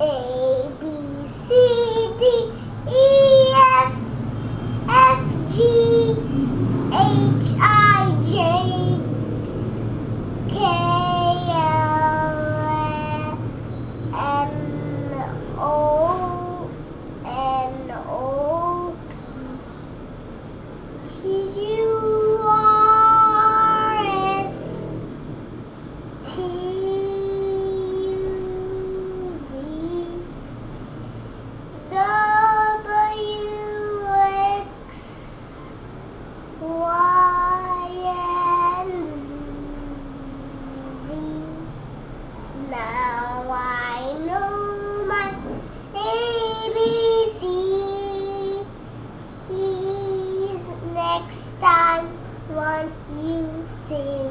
A, B, C, D, E, F, F, G, H, I, J, K, L, M, O, N, O, P, Q, R, S, T, next time, won't you see?